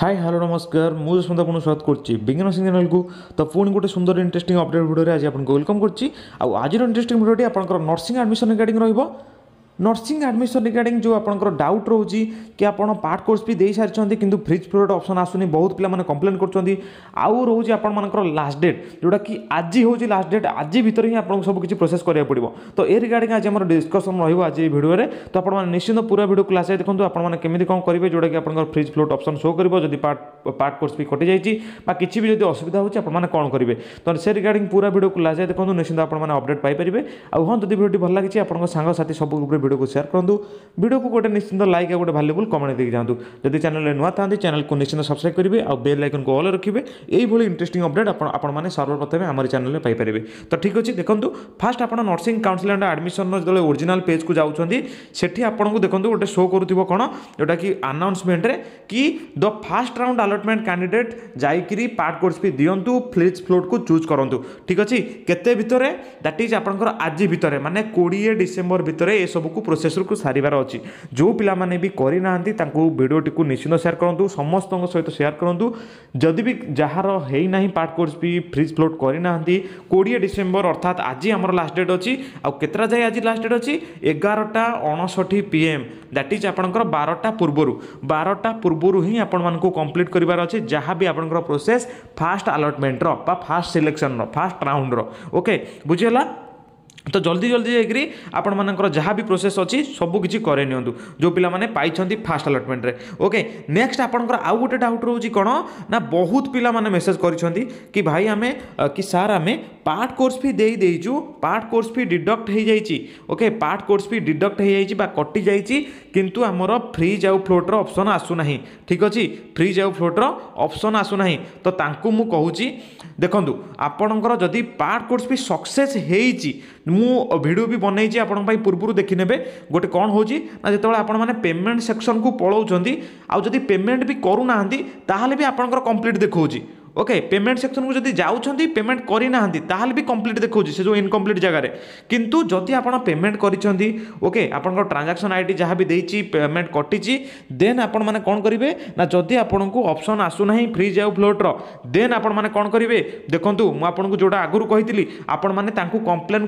Hi hello नमस्कार मुझे सुंदर पुनः स्वागत करछि बिगिनर चैनल को। तो पुणी गोटे सुंदर इंटरेस्टिंग अपडेट भिडियो आज आपको वेलकम करछि। आउ आज इंटरेस्टिंग भिडियोटी आपनकर नर्सिंग एडमिशन रिगार्डिंग रहिबो। नर्सिंग एडमिशन रिगार्डिंग जो आपनकर डाउट रोची कि आपन पार्ट कोर्स भी दे सारी कि फ्रिज फ्लोट ऑप्शन आसुनी बहुत पिला माने कंप्लेन करछंदी। आउ रोची आपन मानकर लास्ट डेट जोटा कि आज होची लास्ट डेट आज भीतर ही आपन सब किछि प्रोसेस करिया पड़िबो। तो ए रिगार्डिंग आज हमर डिस्कशन रहिबो आज ए वीडियो रे। तो आपन माने निश्चित पूरा वीडियो क्लास देखंतु आपन माने केमिति कोन करिवे जोटा कि आपनकर फ्रिज फ्लोट ऑप्शन शो करिवो। जदि पार्ट कोर्स भी कटि जायछि बा किछि भी जदि असुविधा होछि आपन माने कोन करिवे। तो से रिगार्डिंग पूरा वीडियो क्लास देखंतु निश्चित आपन माने अपडेट पाई परिबे। आउ हां जदि वीडियो भल लागिछि आपन संग साथी सब ऊपर वीडियो को शेयर करूँ। वीडियो को गोटे निश्चित लाइक और गोटे भैल्यूबुल कमेंट देखिए जातु। जब चैनल नुआ था चैनल को निश्चित सब्सक्राइब करेंगे और बेल आइकन को ऑल रखिए। यही इंटरेस्टिंग अपडेट आपने सर्वप्रथमे आम चैनल में पाइपे। तो ठीक अच्छे देखो फास्ट आप नर्सिंग काउंसिल एंड एडमिशन जो ओरिजिनल पेज को जाऊँगी से आपको देखो गोटे शो करूँ कौन जोटा कि अनाउंसमेंट कि the first round allotment candidate जाकि पार्ट कोर्स भी दिंतु फ्रिज फ्लोट को चूज करूँ। ठीक अच्छे केते भितर दैट इज आप आज भितर माने 20 डिसेम्बर भितर ये सबको प्रोसेस को सारिबार अच्छी। जो पिलाने भी करना भिडियोटी को निश्चित सेयार करूँ समस्त सहित सेयार करूँ। जदि भी जार है ना पार्ट कोर्स भी फ्रिज फ्लोट करना 20 डिसेम्बर अर्थात आज आम लास्ट डेट अच्छी। आतटा जाए आज लास्ट डेट अच्छी 11:59 PM दैट इज आप 12टा पूर्व ही आपको कंप्लीट करार अच्छे जहाँ भी आप प्रोसेस फास्ट आलटमेंटर बा first selection first round okay बुझेगा। तो जल्दी जाकि आपर जहाँ भी प्रोसेस अच्छी सबकि करे नियंतु जो पिलाने पाई फास्ट अलॉटमेंट रे ओके। नेक्स्ट आपंकर आउ गोटे डाउट रोचे कौन ना बहुत पिला माने मेसेज करिसेंती कि भाई आमे कि सार आमे पार्ट कोर्स भी दे देइचु पार्ट कोर्स भी डिडक्ट हो जाइए ओके। पार्ट कोर्स भी डिडक्ट हो जाइए बा कटि जाइए किंतु आमर फ्रिज आउ फ्लोटर ऑप्शन आसुना। ठीक अच्छे फ्रिज आउ फ्लोटर ऑप्शन आसुना। तो तांकु मु कहूची देखंतु आपनकर जदि पार्ट कोर्स भी सक्सेस हेइची मु वीडियो भी बनई आपण पूर्व देखने गोटे कौन हो जो आपने पेमेंट सेक्शन को पलाऊँच आदि पेमेंट भी करूना भी आपंकर कंप्लीट देखोजी ओके। पेमेंट सेक्शन को जब जाऊँगी पेमेंट करना भी कंप्लीट देखोजी से जो इनकम्प्लीट जगार किंतु जदि आप पेमेंट करके ओके आपंकर ट्रांजाक्शन आईडी जहाँ भी देती पेमेंट कटिची देन आपण मैंने कौन करेंगे ना जदि आपन को ऑप्शन आसुना फ्रिज आउ फ्लोट्र देन आपण मैंने कौन करेंगे देखूँ मुझे जोटा आगुरी कही आपण मैंने कंप्लेन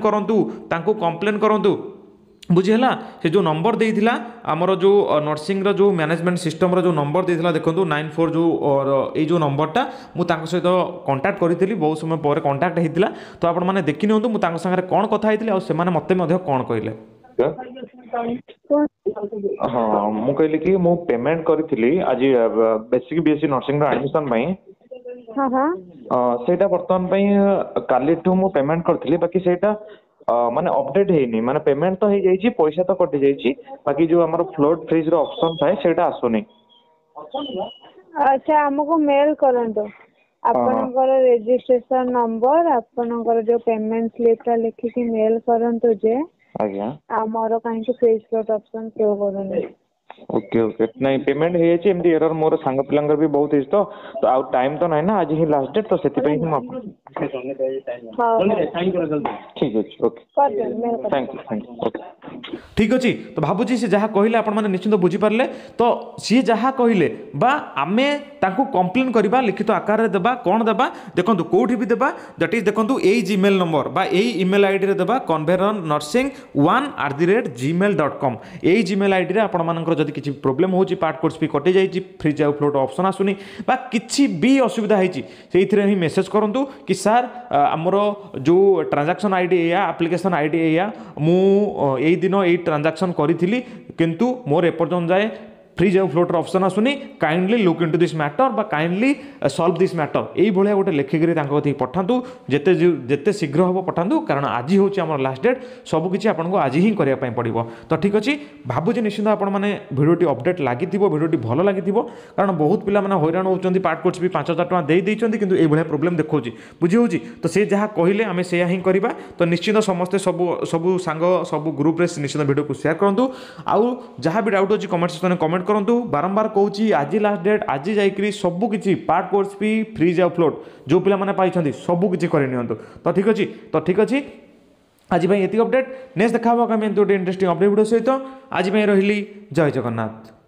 करूँ बुझेगा। से जो नंबर देता आमर जो नर्सिंग रो जो मैनेजमेंट सिस्टम रो जो नंबर देता देखो 94 जो ये जो नंबरटा मुझे सहित कंटाक्ट करी बहुत समय पर कंटाक्ट होता। तो आप मैंने देखी निगं सागर कौन कथा से मत कौन कहले हाँ मुझे कहली कि मु पेमेंट करी आज बेसिक बीएससी नर्सिंग एडमिशन से बर्तमान काली मु पेमेंट करी बाकी से माने अपडेट है नहीं माने पेमेंट तो है पैसा तो कटि जाइए बाकी जो हमारा फ्लोट फ्रिज रो ऑप्शन था सेटा आसुनी। अच्छा हमको मेल करंतो आपन को रजिस्ट्रेशन नंबर आपन को जो पेमेंट स्लिप रा लिखि के मेल करंतो जे आज्ञा हमरो काहे के फ्रिज फ्लोट ऑप्शन क्यों करने ओके ओके नहीं पेमेंट है जे एमडी एरर मोर संग पिलंगर भी बहुत है। तो आउ टाइम तो नहीं ना आज ही लास्ट डेट तो सेति पे हम आपसे सोने दे टाइम बोले साइन करा जल्दी। ठीक है ओके कर दे मेरे थैंक यू ओके ठीक अछि। तो भाबुजी से जहा कहिले आपण माने निश्चित बुझी परले। तो से जहा कहिले बा आमे तांको कंप्लेन करबा लिखित आकार रे देबा कोन देबा देखंतु कोठी भी देबा दैट इज देखंतु एई जीमेल नंबर बा एई ईमेल आईडी रे देबा conveyancing1@gmail.com एई जीमेल आईडी रे आपण मानकर जदि किछि प्रॉब्लम होछि पार्ट कोर्स भी कटि जाइछि फ्रिज आउ फ्लोट ऑप्शन आसुनी बा किछि भी असुविधा हैछि सेइथिरे ही मेसेज करंतु कि सर हमर जो ट्रांजैक्शन आईडी या एप्लीकेशन आईडी या मु एई दिन एई ट्रांजैक्शन करिथिली किंतु मोर एपर्जन जाय फ्रिज आउ फ्लोटर ऑप्शन आसुनी kindly look into this matter बा काइंडली सॉल्व दिस मैटर यही भाया गोटे लिखिकी कथी पठातु जिते शीघ्र हम पठातु कारण आज हूँ आम लास्ट डेट सबकि आपको आज ही करने पड़ो। तो ठीक अच्छे भावुचे निश्चित आपने भिडियोटी अपडेट लगी भिडियोटी भल लगी कारण बहुत पिला माने हैरान होउछन्ती पार्ट कोर्स भी 5000 टंका दे देइछन्ती किंतु ए भाया प्रोब्लेम देखौछि बुझि होउछि। तो से जहा कहिले आमे सेया ही करबा। तो निश्चित समस्ते सबु सांग सबु ग्रुप रे निश्चित भिडियो को शेयर करंतु आउ जहा भी डाउट होछि कमेंट सेक्शन में कमेंट करंतु। बारंबार कहूछि आज लास्ट डेट आज जाइकरी सबु किछि पार्ट कोर्स भी फ्रिज आउ फ्लोट जो पिला माने पाइछन्ती सबु किछि करै नियंतु। तो ठीक अछि आज भाई एति अपडेट नेक्स्ट देखा होगा। मैं तो इंटरेस्टिंग अपडेट भिडियो सहित आज भाई रहिली। जय जगन्नाथ।